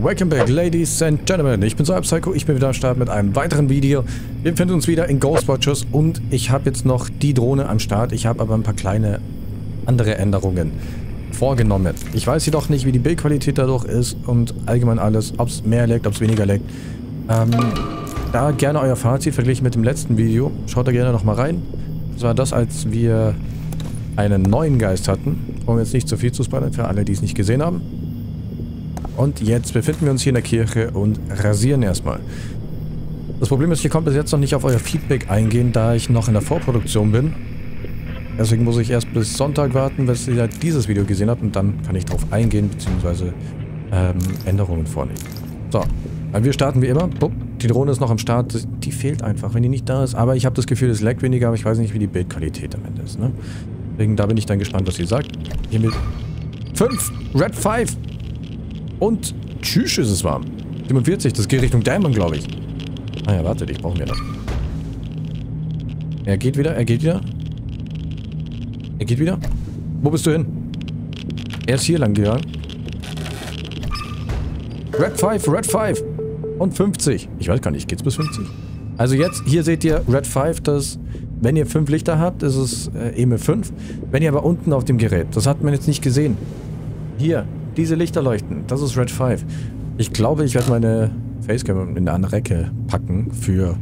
Welcome back, Ladies and Gentlemen. Ich bin's, Alp Psycho. Ich bin wieder am Start mit einem weiteren Video. Wir befinden uns wieder in Ghost Watchers und ich habe jetzt noch die Drohne am Start. Ich habe aber ein paar kleine andere Änderungen vorgenommen. Ich weiß jedoch nicht, wie die Bildqualität dadurch ist und allgemein alles, ob es mehr leckt, ob es weniger leckt. Da gerne euer Fazit verglichen mit dem letzten Video. Schaut da gerne nochmal rein. Das war das, als wir einen neuen Geist hatten. Um jetzt nicht zu viel zu spoilern für alle, die es nicht gesehen haben. Und jetzt befinden wir uns hier in der Kirche und rasieren erstmal. Das Problem ist, ich konnte bis jetzt noch nicht auf euer Feedback eingehen, da ich noch in der Vorproduktion bin. Deswegen muss ich erst bis Sonntag warten, bis ihr dieses Video gesehen habt. Und dann kann ich darauf eingehen, beziehungsweise Änderungen vornehmen. So, wir starten wie immer. Bup, die Drohne ist noch am Start. Die fehlt einfach, wenn die nicht da ist. Aber ich habe das Gefühl, es laggt weniger, aber ich weiß nicht, wie die Bildqualität am Ende ist. Ne? Deswegen, da bin ich dann gespannt, was ihr sagt. Hier mit 5, Red 5. Und tschüss, ist es warm. 47, das geht Richtung DÄMON, glaube ich. Ah ja, wartet, ich brauche mir das. Er geht wieder, er geht wieder. Er geht wieder. Wo bist du hin? Er ist hier lang gegangen. Red 5, Red 5. Und 50. Ich weiß gar nicht, geht's bis 50? Also jetzt, hier seht ihr Red 5, das... Wenn ihr 5 Lichter habt, ist es EMF 5. Wenn ihr aber unten auf dem Gerät, das hat man jetzt nicht gesehen. Hier. Diese Lichter leuchten. Das ist Red 5. Ich glaube, ich werde meine Facecam in eine Ecke packen für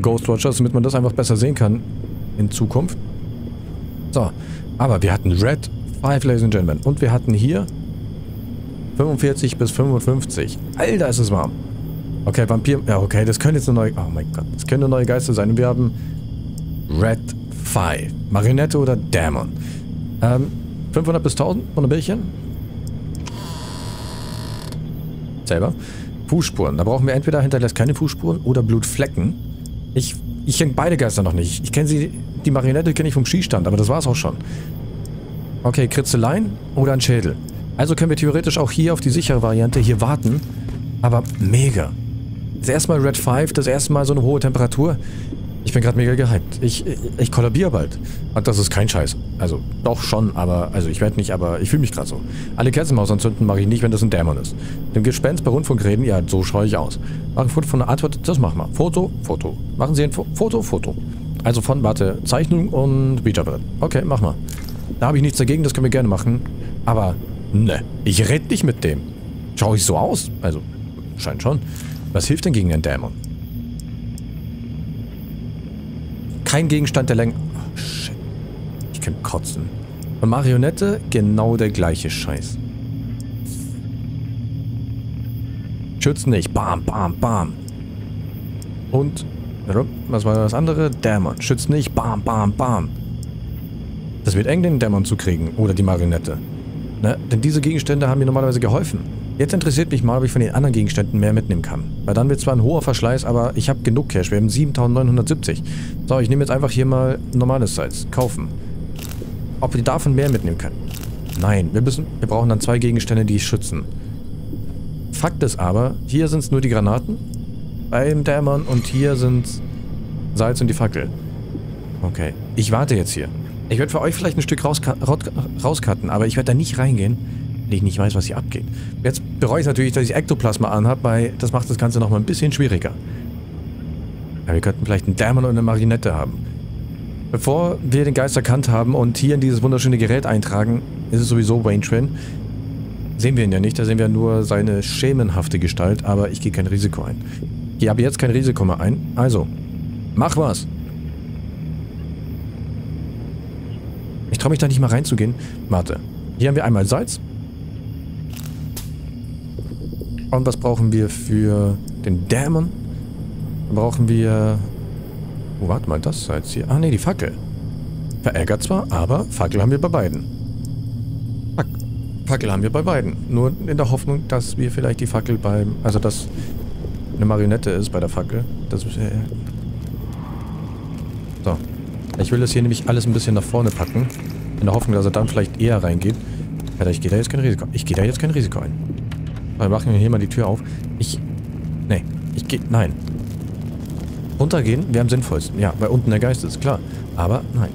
Ghost Watchers, damit man das einfach besser sehen kann in Zukunft. So. Aber wir hatten Red 5, Ladies and Gentlemen. Und wir hatten hier 45 bis 55. Alter, ist es warm. Okay, Vampir. Ja, okay, das können jetzt eine neue... Oh mein Gott. Das können eine neue Geister sein. Und wir haben Red 5. Marionette oder Dämon. 500 bis 1000 von ein bisschen. Selber. Fußspuren. Da brauchen wir entweder hinterlässt keine Fußspuren oder Blutflecken. Ich kenne beide Geister noch nicht. Ich kenne sie, die Marionette kenne ich vom Skistand, aber das war es auch schon. Okay, Kritzeleien oder ein Schädel. Also können wir theoretisch auch hier auf die sichere Variante hier warten. Aber mega. Das erste Mal Red 5, das erste Mal so eine hohe Temperatur. Ich bin gerade mega gehypt. Ich kollabiere bald. Und das ist kein Scheiß. Also, doch schon, aber... Also, ich werde nicht, aber ich fühle mich gerade so. Alle Kerzen im Haus anzünden mache ich nicht, wenn das ein Dämon ist. Dem Gespenst bei Rundfunk reden, ja, so schaue ich aus. Machen Foto von einer Antwort, das machen wir. Foto, Foto. Machen Sie ein Foto, Foto. Also von, warte, Zeichnung und Beacherbrett. Okay, mach mal. Da habe ich nichts dagegen, das können wir gerne machen. Aber, ne, ich rede nicht mit dem. Schaue ich so aus? Also, scheint schon. Was hilft denn gegen einen Dämon? Kein Gegenstand der Länge. Oh, shit. Ich könnte kotzen. Und Marionette, genau der gleiche Scheiß. Schützt nicht. Bam, bam, bam. Und, was war das andere? Dämon. Schützt nicht. Bam, bam, bam. Das wird eng, den Dämon zu kriegen. Oder die Marionette. Ne? Denn diese Gegenstände haben mir normalerweise geholfen. Jetzt interessiert mich mal, ob ich von den anderen Gegenständen mehr mitnehmen kann. Weil dann wird zwar ein hoher Verschleiß, aber ich habe genug Cash. Wir haben 7.970. So, ich nehme jetzt einfach hier mal normales Salz. Kaufen. Ob wir davon mehr mitnehmen können? Nein, wir brauchen dann 2 Gegenstände, die schützen. Fakt ist aber, hier sind es nur die Granaten. Beim Dämon und hier sind es Salz und die Fackel. Okay, ich warte jetzt hier. Ich werde für euch vielleicht ein Stück rauscutten, aber ich werde da nicht reingehen. Ich nicht weiß, was hier abgeht. Jetzt bereue ich natürlich, dass ich Ektoplasma anhabe, weil das macht das Ganze nochmal ein bisschen schwieriger. Ja, wir könnten vielleicht einen Dämon und eine Marionette haben. Bevor wir den Geist erkannt haben und hier in dieses wunderschöne Gerät eintragen, ist es sowieso Wayne Schwinn. Sehen wir ihn ja nicht, da sehen wir nur seine schemenhafte Gestalt, aber ich gehe kein Risiko ein. Ich habe jetzt kein Risiko mehr ein, also, mach was! Ich traue mich da nicht mal reinzugehen. Warte, hier haben wir einmal Salz. Und was brauchen wir für den Dämon? Da brauchen wir... Oh, warte mal, das Salz hier. Ah, ne, die Fackel. Verärgert zwar, aber Fackel haben wir bei beiden. Fackel haben wir bei beiden. Nur in der Hoffnung, dass wir vielleicht die Fackel beim... Also, dass eine Marionette ist bei der Fackel. Das ist... So. Ich will das hier nämlich alles ein bisschen nach vorne packen. In der Hoffnung, dass er dann vielleicht eher reingeht. Alter, ich gehe da jetzt kein Risiko ein. Ich gehe da jetzt kein Risiko ein. Wir machen hier mal die Tür auf. Nee, ich gehe... Nein. Runtergehen wäre am sinnvollsten. Ja, weil unten der Geist ist, klar. Aber, nein.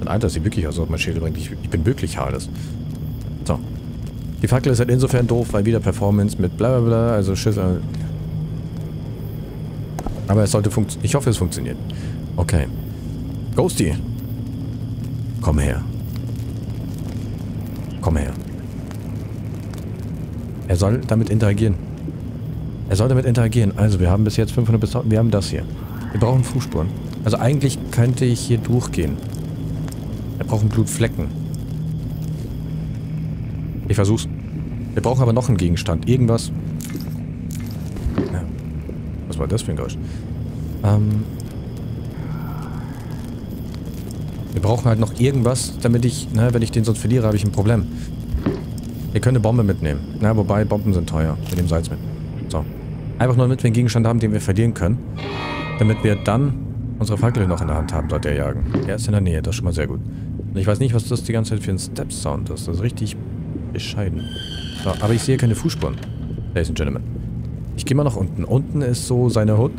Alter, das sieht wirklich aus, ob mein Schädel bringt. Ich bin wirklich haarlos. So. Die Fackel ist halt insofern doof, weil wieder Performance mit bla bla bla, also Schiss. Aber es sollte funktionieren. Ich hoffe, es funktioniert. Okay. Ghosty. Komm her. Komm her. Er soll damit interagieren. Er soll damit interagieren. Also, wir haben bis jetzt 500 bis 1000. Wir haben das hier. Wir brauchen Fußspuren. Also, eigentlich könnte ich hier durchgehen. Wir brauchen Blutflecken. Ich versuch's. Wir brauchen aber noch einen Gegenstand. Irgendwas. Ja. Was war das für ein Geräusch? Wir brauchen halt noch irgendwas, damit ich... Na, wenn ich den sonst verliere, habe ich ein Problem. Ihr könnt eine Bombe mitnehmen. Na, wobei, Bomben sind teuer. Wir nehmen Salz mit. So. Einfach nur mit, wenn wir einen Gegenstand haben, den wir verlieren können. Damit wir dann unsere Fackel noch in der Hand haben, sollte er jagen. Er ist in der Nähe, das ist schon mal sehr gut. Und ich weiß nicht, was das die ganze Zeit für ein Step-Sound ist. Das ist richtig bescheiden. So, aber ich sehe keine Fußspuren. Ladies and Gentlemen. Ich gehe mal nach unten. Unten ist so seine Hut.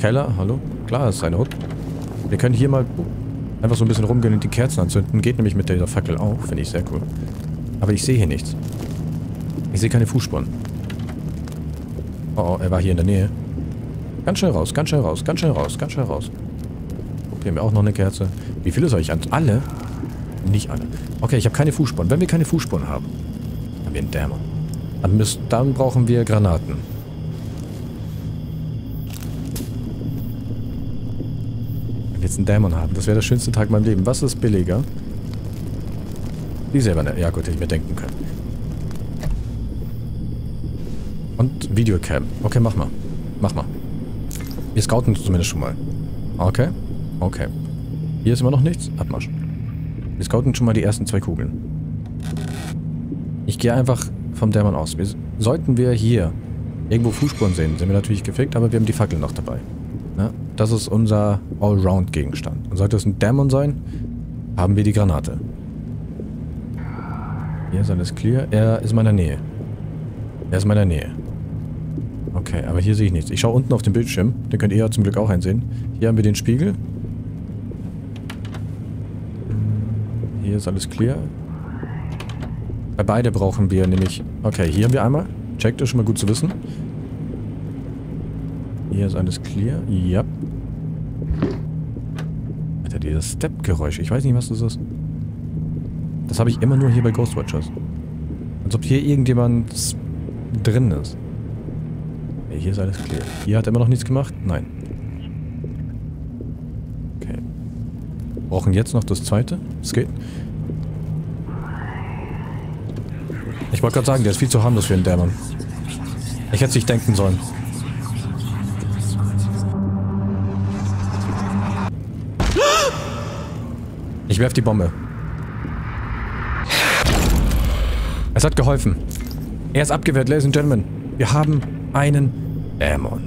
Keller, hallo? Klar, ist seine Hut. Wir können hier mal... Einfach so ein bisschen rumgehen und die Kerzen anzünden. Geht nämlich mit dieser Fackel auch. Finde ich sehr cool. Aber ich sehe hier nichts. Ich sehe keine Fußspuren. Oh, er war hier in der Nähe. Ganz schnell raus, ganz schnell raus, ganz schnell raus, ganz schnell raus. Okay, wir haben auch noch eine Kerze. Wie viele soll ich an? Alle? Nicht alle. Okay, ich habe keine Fußspuren. Wenn wir keine Fußspuren haben, haben wir einen Dämon. Dann brauchen wir Granaten. Jetzt einen Dämon haben. Das wäre der schönste Tag in meinem Leben. Was ist billiger? Die selber, ne? Ja gut, hätte ich mir denken können. Und Videocam. Okay, mach mal. Mach mal. Wir scouten zumindest schon mal. Okay. Okay. Hier ist immer noch nichts. Abmarsch. Wir scouten schon mal die ersten zwei Kugeln. Ich gehe einfach vom Dämon aus. Sollten wir hier irgendwo Fußspuren sehen, sind wir natürlich gefickt, aber wir haben die Fackel noch dabei. Na? Das ist unser Allround-Gegenstand. Und sollte es ein Dämon sein, haben wir die Granate. Hier ist alles clear. Er ist in meiner Nähe. Er ist in meiner Nähe. Okay, aber hier sehe ich nichts. Ich schaue unten auf den Bildschirm. Den könnt ihr ja zum Glück auch einsehen. Hier haben wir den Spiegel. Hier ist alles clear. Bei beide brauchen wir nämlich... Okay, hier haben wir einmal. Checkt, ist schon mal gut zu wissen. Hier ist alles clear. Ja. Alter, dieses Step-Geräusch. Ich weiß nicht, was das ist. Das habe ich immer nur hier bei Ghost Watchers. Als ob hier irgendjemand drin ist. Okay, hier ist alles clear. Hier hat er immer noch nichts gemacht? Nein. Okay. Wir brauchen jetzt noch das zweite. Es geht. Ich wollte gerade sagen, der ist viel zu harmlos für einen Dämon. Ich hätte es nicht denken sollen. Ich werf die Bombe. Es hat geholfen. Er ist abgewehrt, Ladies and Gentlemen. Wir haben einen Dämon.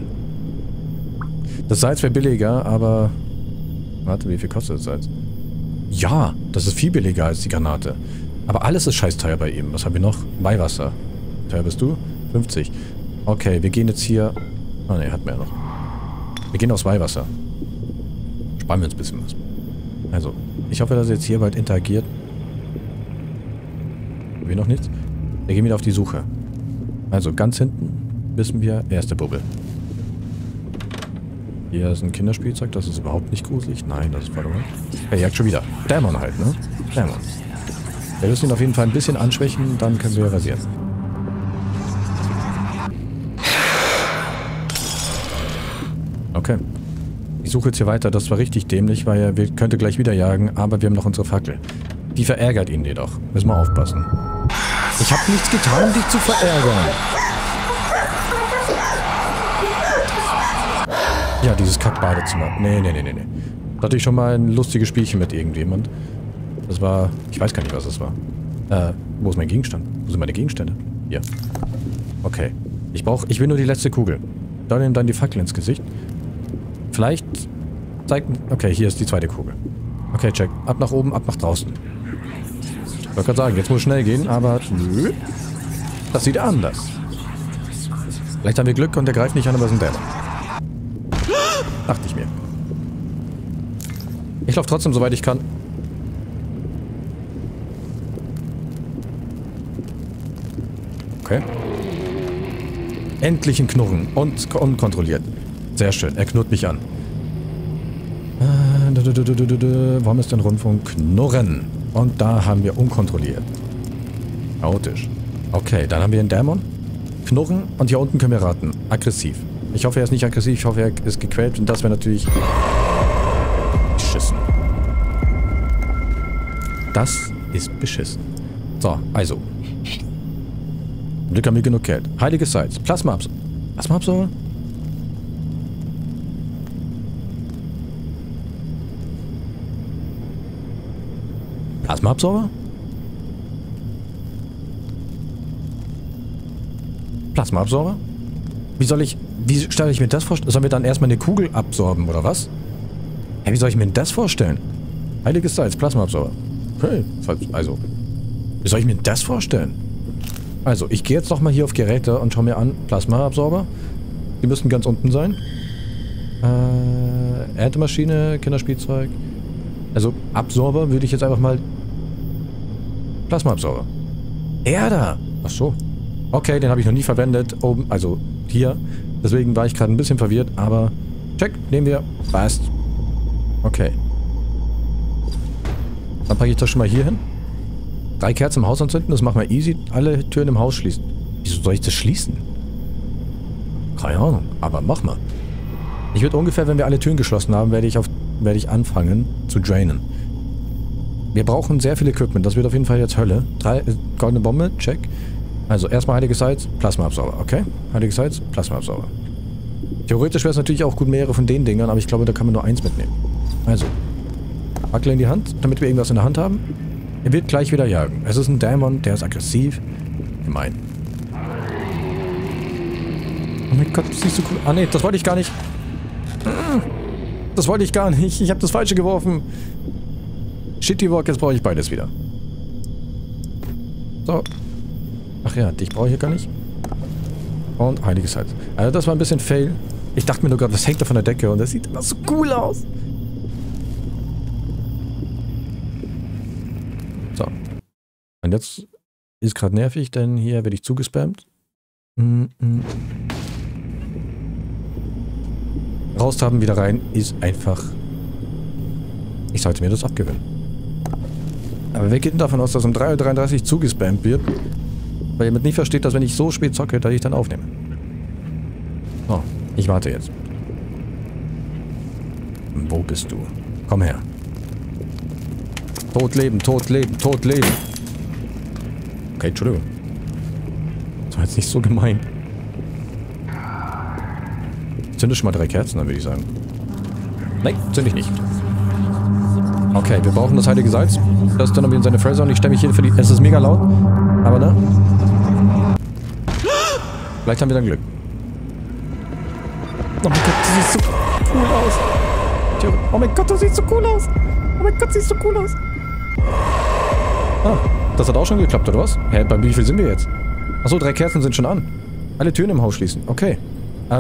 Das Salz wäre billiger, aber... Warte, wie viel kostet das Salz? Ja, das ist viel billiger als die Granate. Aber alles ist scheiß teuer bei ihm. Was haben wir noch? Weihwasser. Wie teuer bist du? 50. Okay, wir gehen jetzt hier... Oh ne, hat man ja noch. Wir gehen aufs Weihwasser. Sparen wir uns ein bisschen was. Also, ich hoffe, dass er jetzt hier bald interagiert. Wir noch nichts. Wir gehen wieder auf die Suche. Also ganz hinten wissen wir, erste Bubble. Hier ist ein Kinderspielzeug, das ist überhaupt nicht gruselig. Nein, das ist voll normal. Er jagt schon wieder. Dämon halt, ne? Dämon. Wir müssen ihn auf jeden Fall ein bisschen anschwächen, dann können wir rasieren. Okay. Ich suche jetzt hier weiter. Das war richtig dämlich, weil er könnte gleich wieder jagen, aber wir haben noch unsere Fackel. Die verärgert ihn jedoch. Müssen wir aufpassen. Ich habe nichts getan, um dich zu verärgern. Ja, dieses Kack-Badezimmer. Nee, nee, nee, nee, nee. Da hatte ich schon mal ein lustiges Spielchen mit irgendjemand. Das war... Ich weiß gar nicht, was das war. Wo ist mein Gegenstand? Wo sind meine Gegenstände? Hier. Okay. Ich will nur die letzte Kugel. Da nehmen dann die Fackel ins Gesicht. Vielleicht zeigt... Okay, hier ist die zweite Kugel. Okay, check. Ab nach oben, ab nach draußen. Ich wollte gerade sagen, jetzt muss es schnell gehen, aber... Nö. Das sieht anders. Vielleicht haben wir Glück und der greift nicht an, aber es ist ein Dämon. Dachte ich mir. Ich laufe trotzdem, soweit ich kann. Endlich ein Knurren. Und unkontrolliert. Sehr schön. Er knurrt mich an. Warum ist denn Rundfunk? Knurren. Und da haben wir unkontrolliert. Chaotisch. Okay, dann haben wir den Dämon. Knurren. Und hier unten können wir raten. Aggressiv. Ich hoffe, er ist nicht aggressiv. Ich hoffe, er ist gequält. Und das wäre natürlich... beschissen. Das ist beschissen. So, also. Glück haben wir genug Geld. Heilige Sites. Plasma-Absorber. Plasma-Absorber? Plasma-Absorber? Plasma-Absorber? Wie stelle ich mir das vor? Sollen wir dann erstmal eine Kugel absorben, oder was? Hä, wie soll ich mir das vorstellen? Heiliges Salz, Plasma-Absorber. Okay, also. Wie soll ich mir das vorstellen? Also, ich gehe jetzt nochmal hier auf Geräte und schaue mir an. Plasma-Absorber. Die müssen ganz unten sein. Erntemaschine, Kinderspielzeug. Also, Absorber würde ich jetzt einfach mal... Plasma-Absorber. Erda! Ach so. Okay, den habe ich noch nie verwendet. Oben, also hier. Deswegen war ich gerade ein bisschen verwirrt, aber... Check, nehmen wir. Passt. Okay. Dann packe ich das schon mal hier hin. 3 Kerzen im Haus anzünden, das machen wir easy. Alle Türen im Haus schließen. Wieso soll ich das schließen? Keine Ahnung, aber mach mal. Ich würde ungefähr, wenn wir alle Türen geschlossen haben, werde ich anfangen zu drainen. Wir brauchen sehr viel Equipment, das wird auf jeden Fall jetzt Hölle. 3 goldene Bombe, check. Also erstmal Heilige Salz, Plasmaabsorber, okay? Heilige Salz, Plasmaabsorber. Theoretisch wäre es natürlich auch gut mehrere von den Dingern, aber ich glaube, da kann man nur eins mitnehmen. Also, Fackel in die Hand, damit wir irgendwas in der Hand haben. Er wird gleich wieder jagen. Es ist ein Dämon, der ist aggressiv. Gemein. Oh mein Gott, das ist so cool. Ah ne, das wollte ich gar nicht. Das wollte ich gar nicht. Ich habe das Falsche geworfen. Shitty Walk, jetzt brauche ich beides wieder. So. Ach ja, dich brauche ich hier gar nicht. Und heiliges Salz. Also das war ein bisschen fail. Ich dachte mir nur gerade, was hängt da von der Decke? Und das sieht immer so cool aus. So. Und jetzt ist gerade nervig, denn hier werde ich zugespammt. Raustappen, wieder rein, ist einfach... Ich sollte mir das abgewöhnen. Aber wer geht denn davon aus, dass um 3:33 Uhr zugespammt wird? Weil jemand nicht versteht, dass wenn ich so spät zocke, dass ich dann aufnehme. So, ich warte jetzt. Wo bist du? Komm her. Tot leben, tot leben, tot leben. Okay, Entschuldigung. Das war jetzt nicht so gemein. Ich zünde schon mal 3 Kerzen, dann würde ich sagen. Nein, zünde ich nicht. Okay, wir brauchen das heilige Salz. Das ist dann noch in seine Fräse und ich stelle mich hier für die... Es ist mega laut, aber ne? Vielleicht haben wir dann Glück. Oh mein Gott, das sieht so cool aus. Oh mein Gott, das sieht so cool aus. Oh mein Gott, das sieht so cool aus. Ah, das hat auch schon geklappt, oder was? Hä, bei wie viel sind wir jetzt? Achso, 3 Kerzen sind schon an. Alle Türen im Haus schließen. Okay.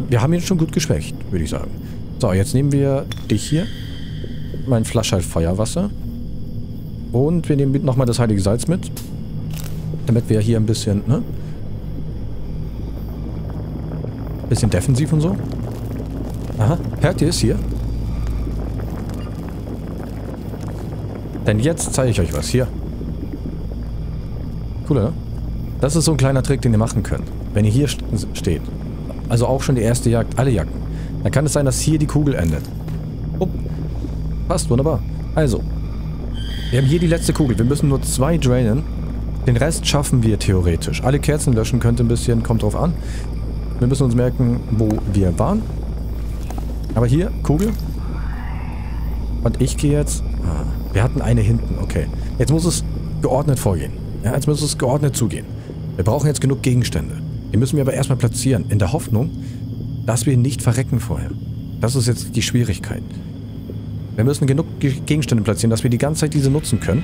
Wir haben ihn schon gut geschwächt, würde ich sagen. So, jetzt nehmen wir dich hier. Mein Flaschhalt Feuerwasser. Und wir nehmen nochmal das heilige Salz mit. Damit wir hier ein bisschen, ne? Bisschen defensiv und so. Aha, hört ihr es hier? Denn jetzt zeige ich euch was. Hier. Cool, oder? Das ist so ein kleiner Trick, den ihr machen könnt. Wenn ihr hier steht. Also auch schon die erste Jagd. Alle Jagden. Dann kann es sein, dass hier die Kugel endet. Oh. Passt, wunderbar. Also. Wir haben hier die letzte Kugel. Wir müssen nur 2 drainen. Den Rest schaffen wir theoretisch. Alle Kerzen löschen könnte ein bisschen. Kommt drauf an. Wir müssen uns merken, wo wir waren. Aber hier, Kugel. Und ich gehe jetzt... Ah, wir hatten eine hinten, okay. Jetzt muss es geordnet vorgehen. Ja, jetzt muss es geordnet zugehen. Wir brauchen jetzt genug Gegenstände. Die müssen wir aber erstmal platzieren, in der Hoffnung, dass wir nicht verrecken vorher. Das ist jetzt die Schwierigkeit. Wir müssen genug Gegenstände platzieren, dass wir die ganze Zeit diese nutzen können.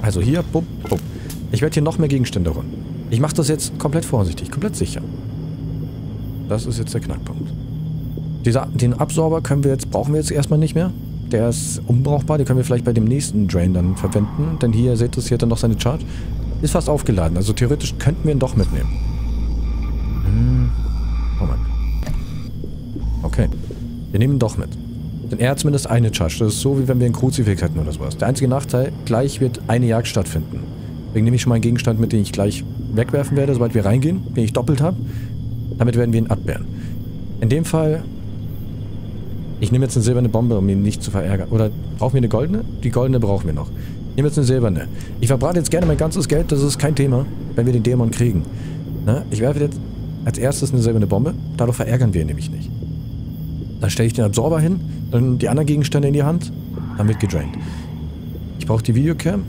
Also hier, bumm, bumm. Ich werde hier noch mehr Gegenstände holen. Ich mache das jetzt komplett vorsichtig, komplett sicher. Das ist jetzt der Knackpunkt. Den Absorber brauchen wir jetzt erstmal nicht mehr. Der ist unbrauchbar, den können wir vielleicht bei dem nächsten Drain dann verwenden. Denn hier, seht ihr, hier hat er noch seine Charge. Ist fast aufgeladen, also theoretisch könnten wir ihn doch mitnehmen. Moment. Okay. Wir nehmen ihn doch mit. Denn er hat zumindest eine Charge. Das ist so, wie wenn wir einen Kruzifix hätten oder sowas. Der einzige Nachteil, gleich wird eine Jagd stattfinden. Deswegen nehme ich schon mal einen Gegenstand, mit dem ich gleich wegwerfen werde, sobald wir reingehen, den ich doppelt habe. Damit werden wir ihn abwehren. In dem Fall... Ich nehme jetzt eine silberne Bombe, um ihn nicht zu verärgern. Oder brauchen wir eine goldene? Die goldene brauchen wir noch. Ich nehme jetzt eine silberne. Ich verbrate jetzt gerne mein ganzes Geld, das ist kein Thema, wenn wir den Dämon kriegen. Na, ich werfe jetzt als erstes eine silberne Bombe, dadurch verärgern wir ihn nämlich nicht. Dann stelle ich den Absorber hin, dann die anderen Gegenstände in die Hand, dann wird gedraint. Ich brauche die Videocam.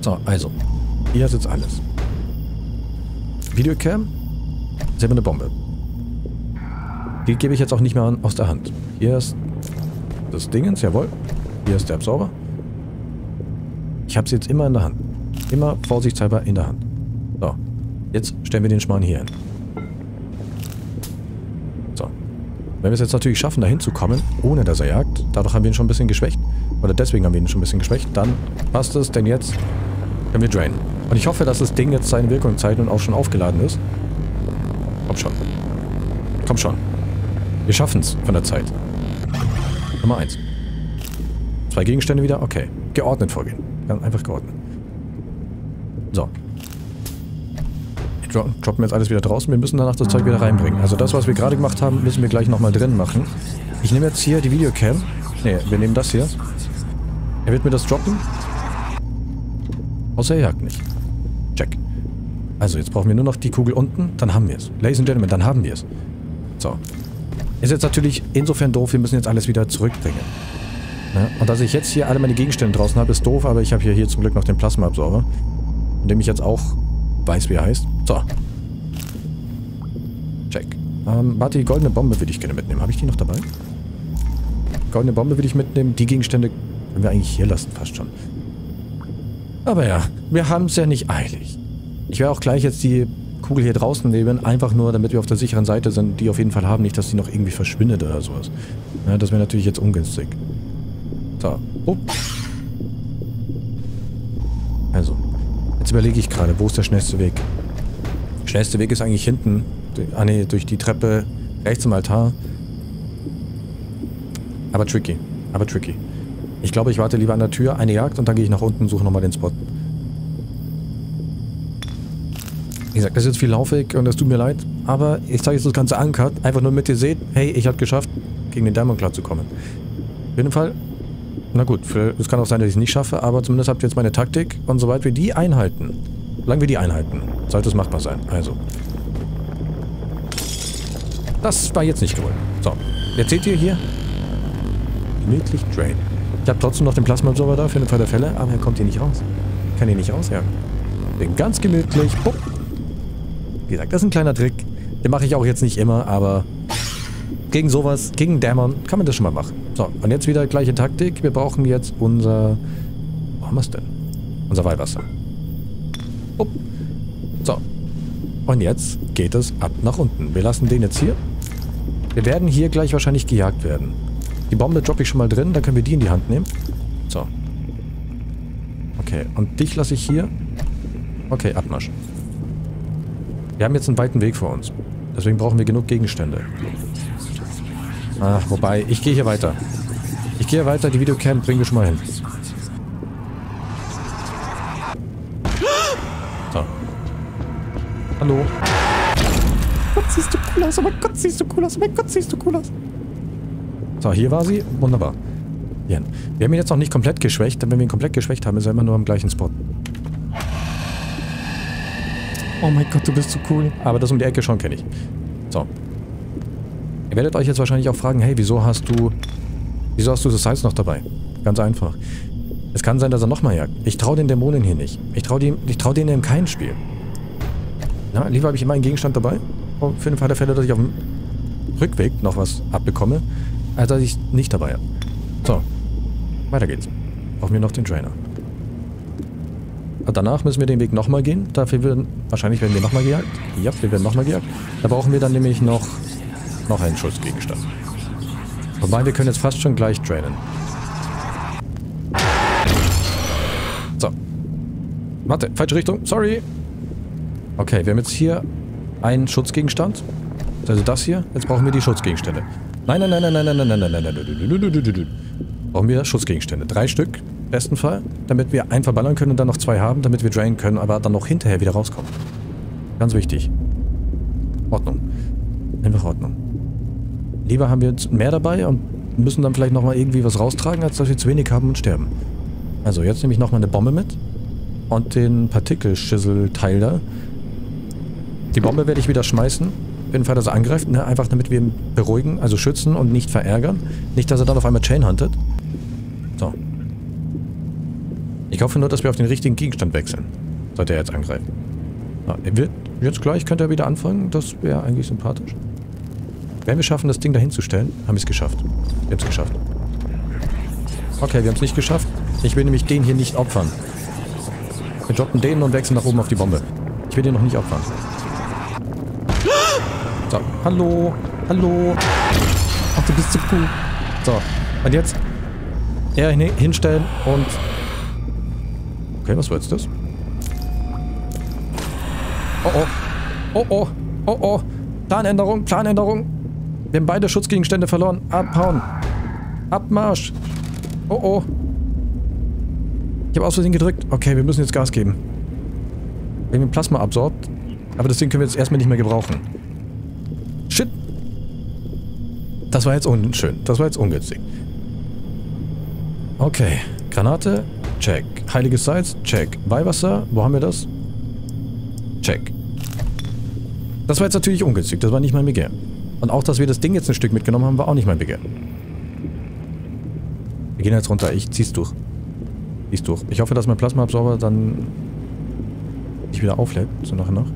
So, also. Hier ist jetzt alles. Videocam, silberne Bombe. Die gebe ich jetzt auch nicht mehr aus der Hand. Hier ist das Dingens, jawohl. Hier ist der Absorber. Ich habe es jetzt immer in der Hand. Immer vorsichtshalber in der Hand. So, jetzt stellen wir den Schmarrn hier hin. So. Wenn wir es jetzt natürlich schaffen, da hinzukommen, ohne dass er jagt, dadurch haben wir ihn schon ein bisschen geschwächt. Oder deswegen haben wir ihn schon ein bisschen geschwächt. Dann passt es, denn jetzt können wir drainen. Und ich hoffe, dass das Ding jetzt seine Wirkung zeigt und auch schon aufgeladen ist. Komm schon. Komm schon. Wir schaffen es von der Zeit. Nummer 1. 2 Gegenstände wieder? Okay. Geordnet vorgehen. Ganz einfach geordnet. So. Wir droppen jetzt alles wieder draußen. Wir müssen danach das Zeug wieder reinbringen. Also das, was wir gerade gemacht haben, müssen wir gleich nochmal drin machen. Ich nehme jetzt hier die Videocam. Ne, wir nehmen das hier. Er wird mir das droppen. Außer er jagt nicht. Check. Also jetzt brauchen wir nur noch die Kugel unten. Dann haben wir es. Ladies and Gentlemen, dann haben wir es. So. Ist jetzt natürlich insofern doof, wir müssen jetzt alles wieder zurückbringen. Ja, und dass ich jetzt hier alle meine Gegenstände draußen habe, ist doof, aber ich habe hier zum Glück noch den Plasma-Absorber, in dem ich jetzt auch weiß, wie er heißt. So. Check. Warte, die goldene Bombe würde ich gerne mitnehmen. Habe ich die noch dabei? Goldene Bombe würde ich mitnehmen. Die Gegenstände können wir eigentlich hier lassen, fast schon. Aber ja, wir haben es ja nicht eilig. Ich werde auch gleich jetzt die Kugel hier draußen nehmen, einfach nur, damit wir auf der sicheren Seite sind, die auf jeden Fall haben, nicht, dass die noch irgendwie verschwindet oder sowas. Ja, das wäre natürlich jetzt ungünstig. So. Oh. Also. Jetzt überlege ich gerade, wo ist der schnellste Weg? Der schnellste Weg ist eigentlich hinten. Ah ne, durch die Treppe rechts im Altar. Aber tricky. Aber tricky. Ich glaube, ich warte lieber an der Tür, eine Jagd und dann gehe ich nach unten und suche nochmal den Spot. Wie gesagt, das ist jetzt viel laufig und es tut mir leid, aber ich zeige jetzt das ganze Uncut, einfach nur damit ihr seht, hey, ich habe geschafft, gegen den Dämon klarzukommen. Auf jeden Fall, na gut, es kann auch sein, dass ich es nicht schaffe, aber zumindest habt ihr jetzt meine Taktik und soweit wir die einhalten, solange wir die einhalten, sollte es machbar sein. Also. Das war jetzt nicht gewollt. So, jetzt seht ihr hier, gemütlich drain. Ich habe trotzdem noch den Plasma-Absorber da für den Fall der Fälle, aber er kommt hier nicht raus. Ich kann hier nicht raus, ja. Den ganz gemütlich, bupp. Wie gesagt, das ist ein kleiner Trick. Den mache ich auch jetzt nicht immer, aber gegen sowas, gegen Dämon, kann man das schon mal machen. So, und jetzt wieder gleiche Taktik. Wir brauchen jetzt unser... Wo haben wir es denn? Unser Weihwasser. Upp. So. Und jetzt geht es ab nach unten. Wir lassen den jetzt hier. Wir werden hier gleich wahrscheinlich gejagt werden. Die Bombe droppe ich schon mal drin, dann können wir die in die Hand nehmen. So. Okay, und dich lasse ich hier. Okay, Abmarsch. Wir haben jetzt einen weiten Weg vor uns. Deswegen brauchen wir genug Gegenstände. Ach, wobei, ich gehe hier weiter. Ich gehe hier weiter, die Videocam bringen wir schon mal hin. So. Hallo. Gott, siehst du cool aus, oh mein Gott, siehst du cool aus, oh mein Gott, siehst du cool aus. So, hier war sie. Wunderbar. Hier hin. Wir haben ihn jetzt noch nicht komplett geschwächt, denn wenn wir ihn komplett geschwächt haben, ist er immer nur am gleichen Spot. Oh mein Gott, du bist so cool. Aber das um die Ecke schon kenne ich. So. Ihr werdet euch jetzt wahrscheinlich auch fragen, hey, wieso hast du das Salz noch dabei? Ganz einfach. Es kann sein, dass er nochmal jagt. Ich traue den Dämonen hier nicht. Ich traue denen im keinen Spiel. Na, lieber habe ich immer einen Gegenstand dabei. Für den Fall der Fälle, dass ich auf dem Rückweg noch was abbekomme, als dass ich nicht dabei habe. So. Weiter geht's. Brauchen wir noch den Trainer. Danach müssen wir den Weg nochmal gehen. Dafür werden wir nochmal gejagt. Ja, wir werden nochmal gejagt. Da brauchen wir dann nämlich noch einen Schutzgegenstand. Wobei, wir können jetzt fast schon gleich drainen. So. Warte, falsche Richtung. Sorry. Okay, wir haben jetzt hier einen Schutzgegenstand. Also das hier. Jetzt brauchen wir die Schutzgegenstände. Nein, nein, nein, nein, nein, nein, nein, nein, nein, nein. Brauchen wir Schutzgegenstände. 3 Stück, im besten Fall, damit wir einen verballern können und dann noch 2 haben, damit wir drainen können, aber dann noch hinterher wieder rauskommen. Ganz wichtig. Ordnung. Einfach Ordnung. Lieber haben wir jetzt mehr dabei und müssen dann vielleicht nochmal irgendwie was raustragen, als dass wir zu wenig haben und sterben. Also, jetzt nehme ich nochmal eine Bombe mit. Und den Partikelschüsselteil da. Die Bombe werde ich wieder schmeißen. Auf jeden Fall, dass er angreift. Ne? Einfach damit wir ihn beruhigen, also schützen und nicht verärgern. Nicht, dass er dann auf einmal chainhuntet. So. Ich hoffe nur, dass wir auf den richtigen Gegenstand wechseln. Sollte er jetzt angreifen. Ja, er wird jetzt gleich, könnte er wieder anfangen. Das wäre eigentlich sympathisch. Wenn wir schaffen, das Ding da hinzustellen, haben wir es geschafft. Wir haben es geschafft. Okay, wir haben es nicht geschafft. Ich will nämlich den hier nicht opfern. Wir droppen den und wechseln nach oben auf die Bombe. Ich will den noch nicht opfern. So, hallo, hallo. Ach, du bist so cool. So, und jetzt er hinstellen und... Okay, was war jetzt das? Oh, oh. Oh, oh. Oh, oh. Planänderung, Planänderung. Wir haben beide Schutzgegenstände verloren. Abhauen. Abmarsch. Oh, oh. Ich habe aus Versehen gedrückt. Okay, wir müssen jetzt Gas geben. Wir haben den Plasma absorbt. Aber das Ding können wir jetzt erstmal nicht mehr gebrauchen. Shit. Das war jetzt unschön. Das war jetzt ungünstig. Okay. Granate. Check. Heiliges Salz. Check. Weihwasser. Wo haben wir das? Check. Das war jetzt natürlich ungünstig. Das war nicht mein Begehren. Und auch, dass wir das Ding jetzt ein Stück mitgenommen haben, war auch nicht mein Begehren. Wir gehen jetzt runter. Ich zieh's durch. Ist durch. Ich hoffe, dass mein Plasmaabsorber dann nicht wieder auflädt, so nach und nach.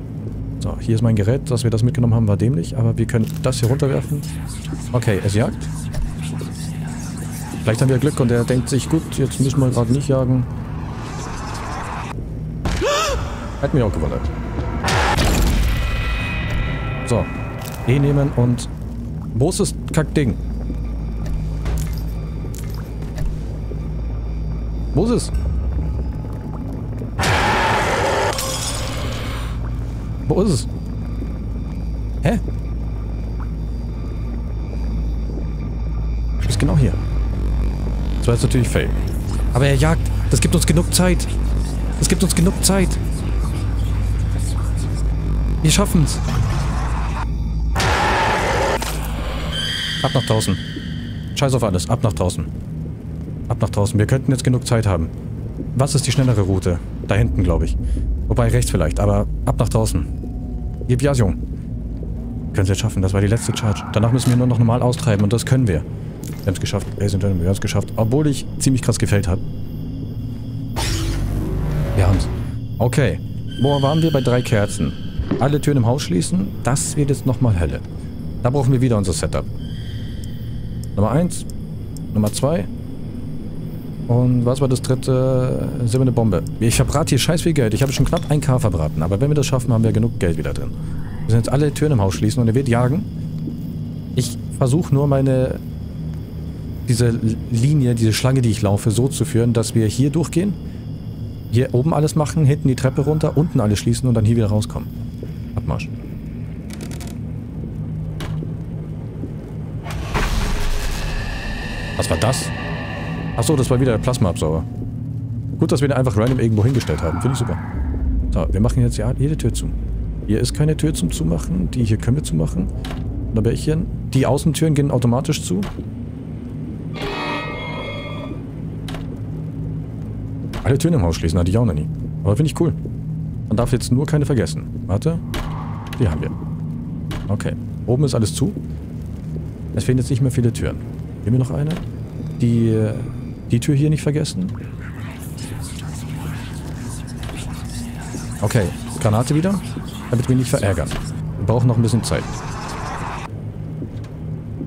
So, hier ist mein Gerät, dass wir das mitgenommen haben, war dämlich, aber wir können das hier runterwerfen. Okay, es jagt. Vielleicht haben wir Glück und er denkt sich, gut, jetzt müssen wir gerade nicht jagen. Hat mich auch gewundert. So, den nehmen und... Wo ist das Kackding? Wo ist es? Wo ist es? Hä? Es ist genau hier. Das war jetzt natürlich fail. Aber er jagt. Das gibt uns genug Zeit. Das gibt uns genug Zeit. Wir schaffen's. Ab nach draußen. Scheiß auf alles. Ab nach draußen. Ab nach draußen. Wir könnten jetzt genug Zeit haben. Was ist die schnellere Route? Da hinten, glaube ich. Wobei, rechts vielleicht, aber ab nach draußen. Gib Gas, Junge. Können Sie es schaffen. Das war die letzte Charge. Danach müssen wir nur noch normal austreiben und das können wir. Wir haben es geschafft. Wir haben es geschafft. Obwohl ich ziemlich krass gefällt habe. Wir haben es. Okay. Wo waren wir? Bei 3 Kerzen. Alle Türen im Haus schließen. Das wird jetzt nochmal Hölle. Da brauchen wir wieder unser Setup. Nummer 1. Nummer 2. Und was war das dritte? Silberne Bombe. Ich verbrate hier scheiß viel Geld. Ich habe schon knapp 1.000 verbraten. Aber wenn wir das schaffen, haben wir genug Geld wieder drin. Wir müssen jetzt alle Türen im Haus schließen und er wird jagen. Ich versuche nur meine... Diese Linie, diese Schlange, die ich laufe, so zu führen, dass wir hier durchgehen. Hier oben alles machen, hinten die Treppe runter, unten alles schließen und dann hier wieder rauskommen. Abmarsch. Was war das? Achso, das war wieder der Plasmaabsauger. Gut, dass wir den einfach random irgendwo hingestellt haben. Finde ich super. So, wir machen jetzt jede Tür zu. Hier ist keine Tür zum Zumachen. Die hier können wir zumachen. Da bin ich hier. Die Außentüren gehen automatisch zu. Alle Türen im Haus schließen, hatte ich auch noch nie. Aber finde ich cool. Man darf jetzt nur keine vergessen. Warte. Die haben wir. Okay. Oben ist alles zu. Es fehlen jetzt nicht mehr viele Türen. Nehmen wir noch eine. Die Tür hier nicht vergessen. Okay, Granate wieder, damit wir ihn nicht verärgern. Wir brauchen noch ein bisschen Zeit.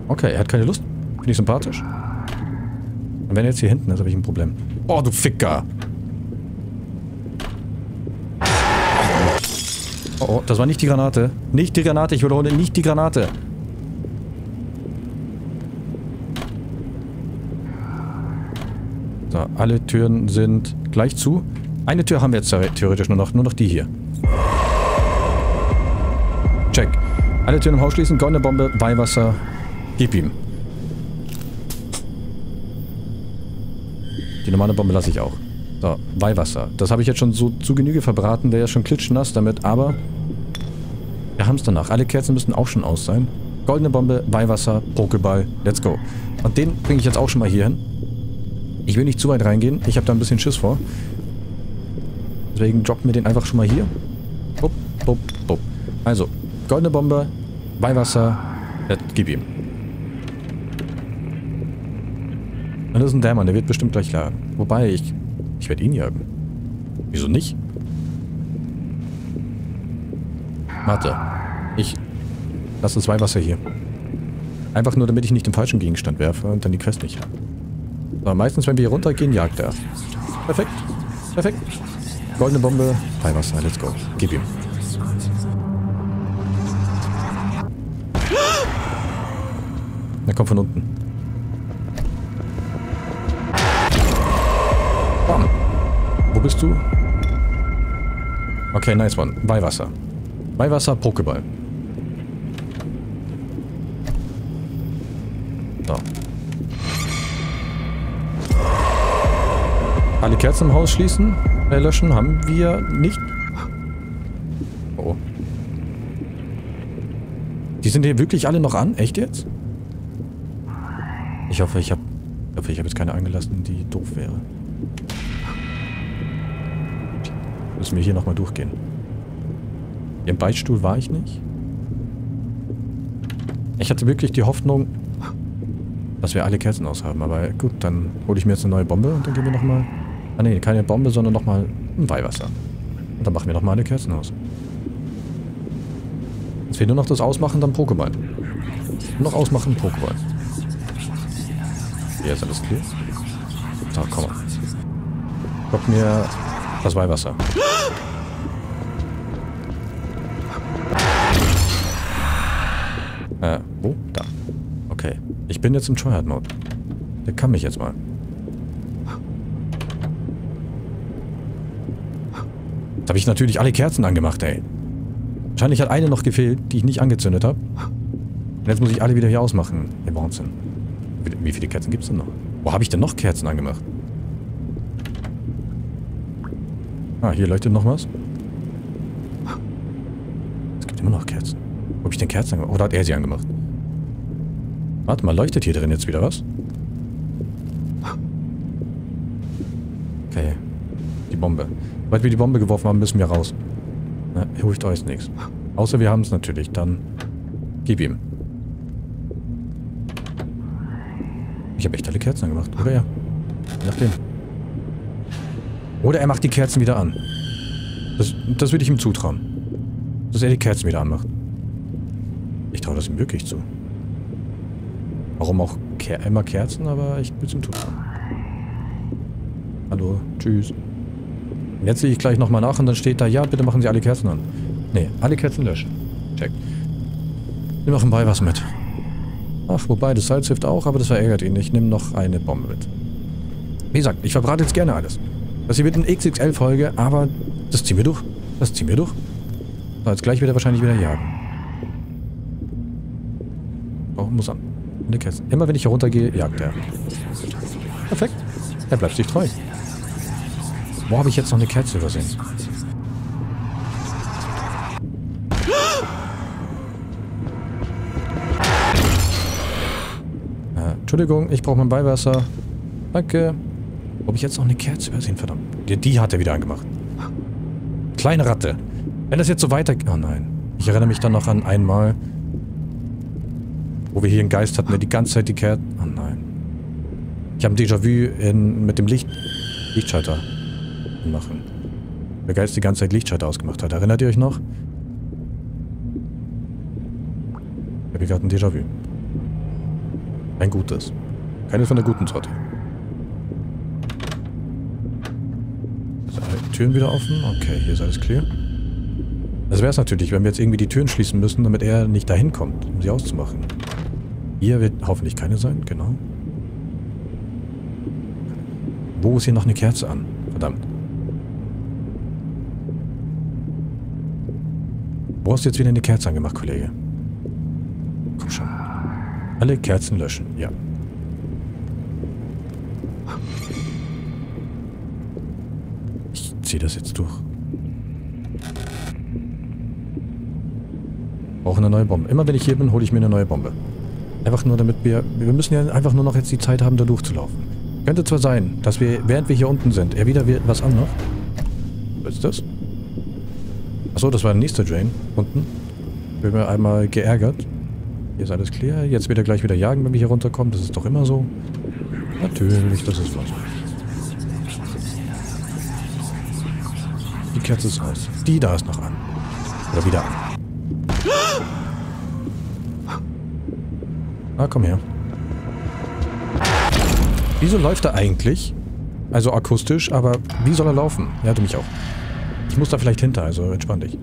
Okay, er hat keine Lust. Finde ich sympathisch. Und wenn er jetzt hier hinten ist, habe ich ein Problem. Oh, du Ficker! Oh, oh, das war nicht die Granate. Nicht die Granate, ich wiederhole, nicht die Granate. So, alle Türen sind gleich zu. Eine Tür haben wir jetzt theoretisch nur noch die hier. Check. Alle Türen im Haus schließen, Gondelbombe, Weihwasser. Gib ihm. Die normale Bombe lasse ich auch. So, Weihwasser. Das habe ich jetzt schon so zu Genüge verbraten. Der ist schon klitschnass damit, aber... wir haben es danach. Alle Kerzen müssen auch schon aus sein. Goldene Bombe, Weihwasser, Pokéball. Let's go. Und den bringe ich jetzt auch schon mal hier hin. Ich will nicht zu weit reingehen. Ich habe da ein bisschen Schiss vor. Deswegen droppen wir den einfach schon mal hier. Bup, bup, bup. Also, goldene Bombe, Weihwasser. Let's gib ihm. Und das ist ein Dämon. Der wird bestimmt gleich jagen. Wobei, ich werde ihn jagen. Wieso nicht? Warte. Ich... lass uns Weihwasser hier. Einfach nur, damit ich nicht den falschen Gegenstand werfe und dann die Quest nicht habe. So, meistens, wenn wir hier runtergehen, jagt er. Perfekt. Perfekt. Goldene Bombe, Weihwasser, let's go. Gib ihm. Na komm, von unten. Bam. Wo bist du? Okay, nice one. Weihwasser. Weihwasser, Pokéball. Alle Kerzen im Haus schließen, löschen haben wir nicht. Oh. Die sind hier wirklich alle noch an? Echt jetzt? Ich hoffe, ich hab jetzt keine angelassen, die doof wäre. Müssen wir hier nochmal durchgehen. Hier im Beichtstuhl war ich nicht. Ich hatte wirklich die Hoffnung, dass wir alle Kerzen aushaben. Aber gut, dann hole ich mir jetzt eine neue Bombe und dann gehen wir nochmal... ah ne, keine Bombe, sondern nochmal ein Weihwasser. Und dann machen wir nochmal eine Kerzen aus. Jetzt fehlt nur noch das Ausmachen, dann Pokéball. Noch ausmachen, Pokéball. Hier ist alles clear. So, komm mal. Guck mir das Weihwasser. Wo? Da. Okay. Ich bin jetzt im Tryhard-Mode. Der kann mich jetzt mal. Jetzt habe ich natürlich alle Kerzen angemacht, ey. Wahrscheinlich hat eine noch gefehlt, die ich nicht angezündet habe. Jetzt muss ich alle wieder hier ausmachen. Ey, Wahnsinn. Wie viele Kerzen gibt es denn noch? Wo habe ich denn noch Kerzen angemacht? Ah, hier leuchtet noch was. Es gibt immer noch Kerzen. Wo habe ich denn Kerzen angemacht? Oder hat er sie angemacht? Warte mal, leuchtet hier drin jetzt wieder was? Okay. Die Bombe. Sobald wir die Bombe geworfen haben, müssen wir raus. Na, hilft euch nichts. Außer wir haben es natürlich, dann gib ihm. Ich habe echt alle Kerzen angemacht. Oder ja. Je nachdem. Oder er macht die Kerzen wieder an. Das würde ich ihm zutrauen. Dass er die Kerzen wieder anmacht. Ich traue das ihm wirklich zu. Warum auch immer Kerzen, aber ich will zum Tun. Hallo, tschüss. Und jetzt sehe ich gleich nochmal nach und dann steht da, ja, bitte machen Sie alle Kerzen an. Nee, alle Kerzen löschen. Check. Nimm noch ein Beiwasser mit. Ach, wobei, das Salz hilft auch, aber das verärgert ihn nicht. Nimm noch eine Bombe mit. Wie gesagt, ich verbrate jetzt gerne alles. Das hier wird eine XXL-Folge, aber das ziehen wir durch. Das ziehen wir durch. So, jetzt gleich wird er wahrscheinlich wieder jagen. Oh, muss an. Eine Kerze. Immer wenn ich hier runtergehe, jagt er. Perfekt. Er bleibt sich treu. Wo habe ich jetzt noch eine Kerze übersehen? Entschuldigung, ich brauche mein Beiwasser. Danke. Wo habe ich jetzt noch eine Kerze übersehen? Verdammt. Die hat er wieder angemacht. Kleine Ratte. Wenn das jetzt so weiter... oh nein. Ich erinnere mich dann noch an einmal... wo wir hier einen Geist hatten, der die ganze Zeit die Kerzen... oh nein. Ich habe ein Déjà-vu mit dem Lichtschalter machen. Der Geist die ganze Zeit Lichtschalter ausgemacht hat. Erinnert ihr euch noch? Ich habe gerade ein Déjà-vu. Ein gutes. Keines von der guten Sorte. Also alle Türen wieder offen. Okay, hier ist alles clear. Das wäre es natürlich, wenn wir jetzt irgendwie die Türen schließen müssen, damit er nicht dahin kommt, um sie auszumachen. Hier wird hoffentlich keine sein, genau. Wo ist hier noch eine Kerze an? Verdammt. Du hast jetzt wieder eine Kerze angemacht, Kollege. Komm schon. Alle Kerzen löschen, ja. Ich zieh das jetzt durch. Brauchen eine neue Bombe. Immer wenn ich hier bin, hole ich mir eine neue Bombe. Einfach nur, damit wir... Wir müssen ja einfach nur noch jetzt die Zeit haben, da durchzulaufen. Könnte zwar sein, dass wir, während wir hier unten sind, erwider wir was an noch. Was ist das? Achso, das war der nächste Drain unten. Bin mir einmal geärgert. Hier ist alles klar. Jetzt wird er gleich wieder jagen, wenn wir hier runterkommen. Das ist doch immer so. Natürlich, das ist was. Die Kerze ist aus. Die da ist noch an. Oder wieder an. Na, komm her. Wieso läuft er eigentlich? Also akustisch, aber wie soll er laufen? Ja, du mich auch. Ich muss da vielleicht hinter, also entspann dich.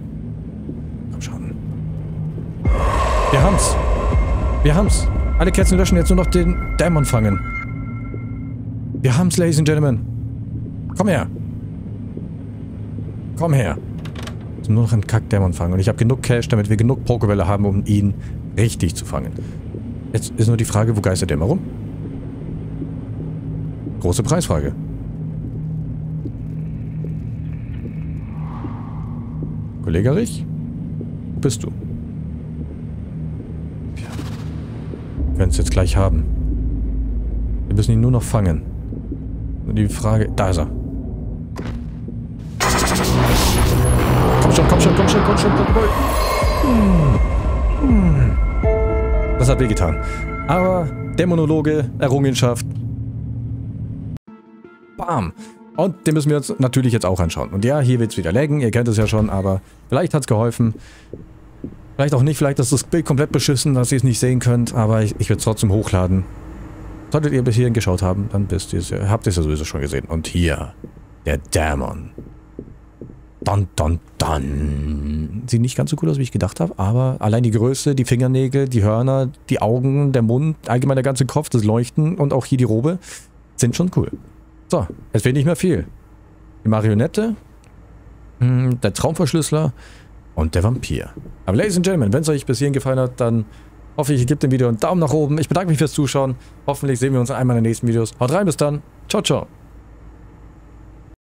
Komm schon. Wir haben's. Wir haben's. Alle Kerzen löschen, jetzt nur noch den Dämon fangen. Wir haben's, Ladies and Gentlemen. Komm her. Komm her. Also nur noch einen Kack-Dämon fangen. Und ich habe genug Cash, damit wir genug Pokébälle haben, um ihn richtig zu fangen. Jetzt ist nur die Frage, wo geistert der immer rum? Große Preisfrage. Kollege Rich? Wo bist du? Ja. Wir können es jetzt gleich haben. Wir müssen ihn nur noch fangen. Und die Frage... Da ist er. Komm schon, komm schon, komm schon, komm schon. Das hat wehgetan. Aber Dämonologe, Errungenschaft. Bam! Und den müssen wir uns natürlich jetzt auch anschauen. Und ja, hier wird es wieder laggen, ihr kennt es ja schon, aber vielleicht hat es geholfen. Vielleicht auch nicht, vielleicht ist das Bild komplett beschissen, dass ihr es nicht sehen könnt, aber ich werde es trotzdem hochladen. Solltet ihr bis hierhin geschaut haben, dann habt ihr es ja sowieso schon gesehen. Und hier, der Dämon. Dann, sieht nicht ganz so cool aus, wie ich gedacht habe, aber allein die Größe, die Fingernägel, die Hörner, die Augen, der Mund, allgemein der ganze Kopf, das Leuchten und auch hier die Robe sind schon cool. So, es fehlt nicht mehr viel. Die Marionette, der Traumverschlüsseler und der Vampir. Aber Ladies and Gentlemen, wenn es euch bis hierhin gefallen hat, dann hoffe ich, ihr gebt dem Video einen Daumen nach oben. Ich bedanke mich fürs Zuschauen. Hoffentlich sehen wir uns einmal in den nächsten Videos. Haut rein, bis dann. Ciao, ciao.